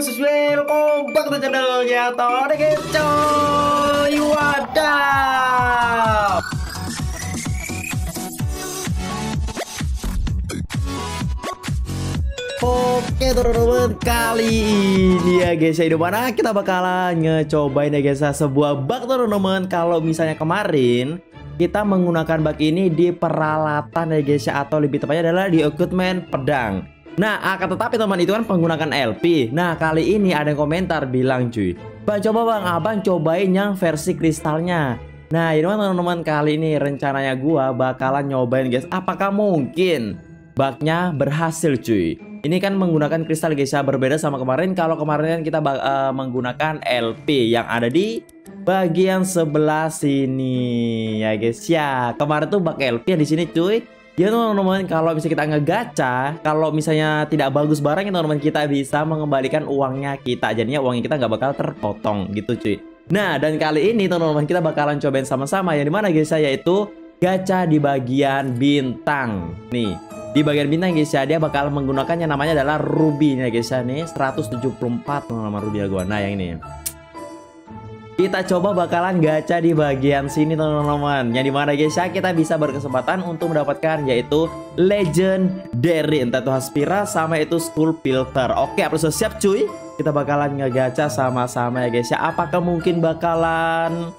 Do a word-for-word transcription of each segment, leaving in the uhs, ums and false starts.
Welcome back to channelnya Tony Kecoy. Wadaw. Oke teman-teman, kali ini ya guys, ya di mana kita bakalan ngecobain ya guys ya sebuah bug teman-teman. Kalau misalnya kemarin kita menggunakan bug ini di peralatan ya guys ya, atau lebih tepatnya adalah di equipment pedang. Nah, akan tetapi teman itu kan penggunaan L P. Nah, kali ini ada yang komentar bilang, cuy, Bang coba bang, abang cobain yang versi kristalnya. Nah, ini teman-teman, kali ini rencananya gua bakalan nyobain guys, apakah mungkin bugnya berhasil cuy. Ini kan menggunakan kristal guys ya, berbeda sama kemarin. Kalau kemarin kan kita uh, menggunakan L P yang ada di bagian sebelah sini ya guys ya. Kemarin tuh bug L P yang di sini cuy. Ya teman-teman, kalau bisa kita ngegacha, kalau misalnya tidak bagus barangnya teman-teman, kita bisa mengembalikan uangnya kita. Jadinya uangnya kita nggak bakal terpotong gitu cuy. Nah, dan kali ini teman-teman kita bakalan cobain sama-sama yang dimana guys ya, yaitu gacha di bagian bintang. Nih, di bagian bintang guys ya, dia bakal menggunakan yang namanya adalah ruby nih guys ya. Nih, seratus tujuh puluh empat teman-teman ruby gua. Nah, yang ini kita coba bakalan gacha di bagian sini teman-teman. Yang dimana guys ya, kita bisa berkesempatan untuk mendapatkan yaitu legendary, entah itu haspira sama itu skullsplitter. Oke, apa sudah siap cuy? Kita bakalan ngegacha sama-sama ya guys ya. Apakah mungkin bakalan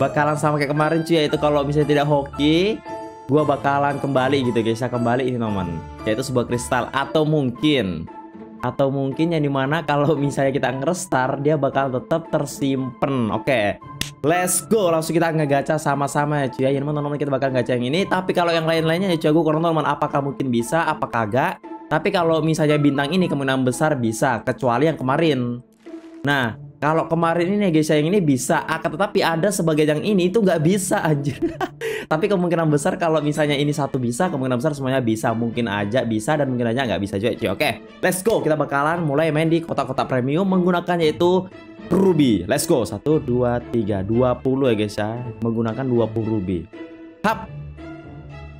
Bakalan sama kayak kemarin cuy, yaitu kalau misalnya tidak hoki, gua bakalan kembali gitu guys ya. Kembali ini teman, yaitu sebuah kristal. Atau mungkin Atau mungkin yang dimana kalau misalnya kita ngerestar, dia bakal tetap tersimpan. Oke, let's go. Langsung kita ngegacha sama-sama ya cuy. Ya teman-teman, kita bakal gacha yang ini. Tapi kalau yang lain-lainnya ya cuy, gue kurang teman, apakah mungkin bisa, apa kagak. Tapi kalau misalnya bintang ini kemungkinan besar bisa, kecuali yang kemarin. Nah, kalau kemarin ini ya guys, yang ini bisa. Akan tetapi ada sebagai yang ini itu nggak bisa anjir. Tapi kemungkinan besar kalau misalnya ini satu bisa, kemungkinan besar semuanya bisa. Mungkin aja bisa dan mungkin aja nggak bisa juga cuy. Oke, let's go. Kita bakalan mulai main di kotak-kotak premium menggunakan yaitu ruby. Let's go. satu, dua, tiga, dua puluh ya guys ya. Menggunakan dua puluh ruby. Hap.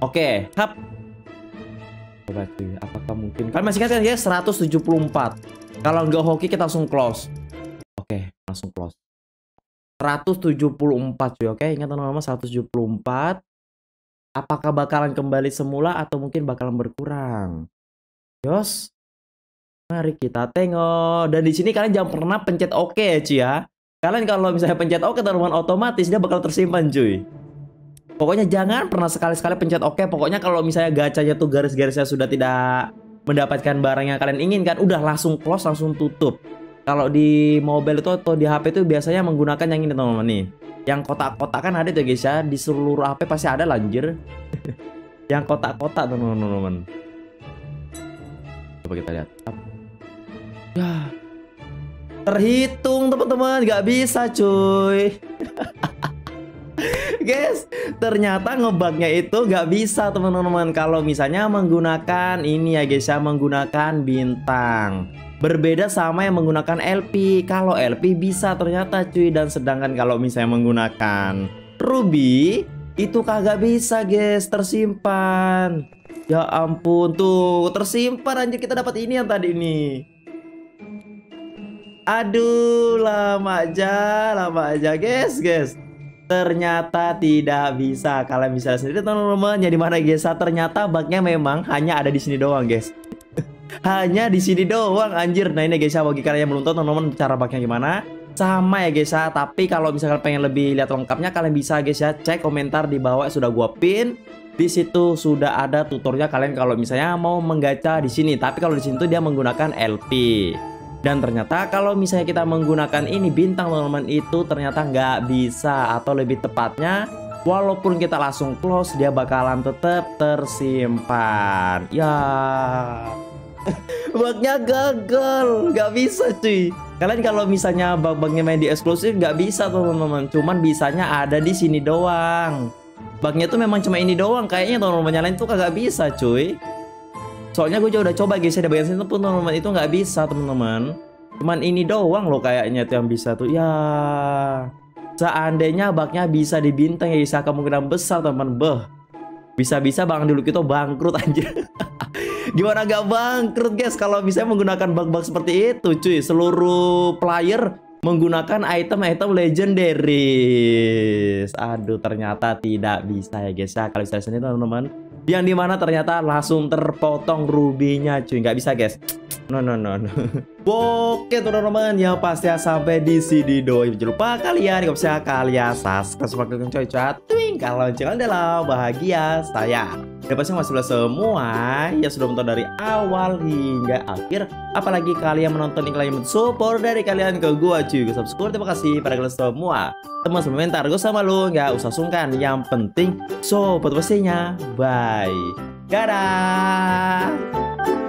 Oke, hap. Coba cuy, apakah mungkin. Kalian masih ingat kan ya, seratus tujuh puluh empat. Kalau nggak hoki kita langsung close. Oke, langsung close. seratus tujuh puluh empat cuy, oke. Ingat teman-teman, seratus tujuh puluh empat. Apakah bakalan kembali semula atau mungkin bakalan berkurang? Yos. Mari kita tengok. Dan di sini kalian jangan pernah pencet oke okay, cuy ya. Kalian kalau misalnya pencet oke okay, teman-teman, otomatis dia bakal tersimpan cuy. Pokoknya jangan pernah sekali-sekali pencet oke okay. Pokoknya kalau misalnya gacanya tuh garis-garisnya sudah tidak mendapatkan barang yang kalian inginkan, udah langsung close, langsung tutup. Kalau di mobile itu atau di H P itu biasanya menggunakan yang ini teman-teman nih. Yang kotak-kotak kan ada tuh guys ya. Di seluruh H P pasti ada lanjir. Yang kotak-kotak teman-teman. Coba kita lihat. Ya. Terhitung teman-teman, nggak bisa cuy. Guys, ternyata ngebugnya itu nggak bisa teman-teman. Kalau misalnya menggunakan ini ya guys ya, menggunakan bintang. Berbeda sama yang menggunakan L P. Kalau L P bisa ternyata cuy. Dan sedangkan kalau misalnya menggunakan ruby, itu kagak bisa guys, tersimpan. Ya ampun tuh, tersimpan anjir. Kita dapat ini yang tadi ini. Aduh, lama aja, lama aja guys, guys. Ternyata tidak bisa. Kalian bisa sendiri teman-teman. Jadi mana guys, ternyata bugnya memang hanya ada di sini doang guys. Hanya di sini doang anjir. Nah ini guys ya, bagi kalian yang belum tahu teman-teman cara bugnya gimana, sama ya guys ya. Tapi kalau misalkan pengen lebih lihat lengkapnya, kalian bisa guys ya cek komentar di bawah, sudah gua pin. Di situ sudah ada tutorial kalian kalau misalnya mau menggacha di sini. Tapi kalau di sini tuh dia menggunakan L P. Dan ternyata kalau misalnya kita menggunakan ini bintang teman-teman, itu ternyata nggak bisa, atau lebih tepatnya walaupun kita langsung close, dia bakalan tetap tersimpan. Ya. Bugnya gagal, nggak bisa cuy. Kalian kalau misalnya bug-bugnya main di eksklusif nggak bisa teman-teman. Cuman bisanya ada di sini doang. Bugnya tuh memang cuma ini doang kayaknya teman-teman, nyalain tuh kagak bisa cuy. Soalnya gue udah coba guys ya, di bagian sini pun teman-teman itu nggak bisa teman-teman. Cuman ini doang loh kayaknya tuh yang bisa tuh. Ya, seandainya bugnya bisa di bintang ya bisa kemungkinan besar teman-teman. Beh, bisa-bisa bang dulu kita bangkrut anjir. Gimana gak bangkrut guys kalau misalnya menggunakan bug-bug seperti itu cuy. Seluruh player menggunakan item-item legendaris. Aduh, ternyata tidak bisa ya guys ya. Kalau bisa sini teman-teman, yang dimana ternyata langsung terpotong rubinya cuy. Nggak bisa guys. No no no no. Oke teman-teman, yang pasti sampai di sini doi. Jangan lupa kalian bisa kalian subscribe sebagai kencang chat. Twing kalau jangan dalam bahagia saya. Dan pasti masih belas semua yang sudah menonton dari awal hingga akhir. Apalagi kalian menonton iklan support dari kalian ke gua cuy. Gue subscribe, terima kasih pada kalian semua. Teman sebentar, gue sama lu nggak usah sungkan. Yang penting support pastinya. Bye. Dadah.